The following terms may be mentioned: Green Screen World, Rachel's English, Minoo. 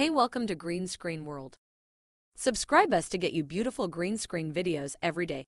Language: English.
Hey, welcome to Green Screen World. Subscribe us to get you beautiful green screen videos every day.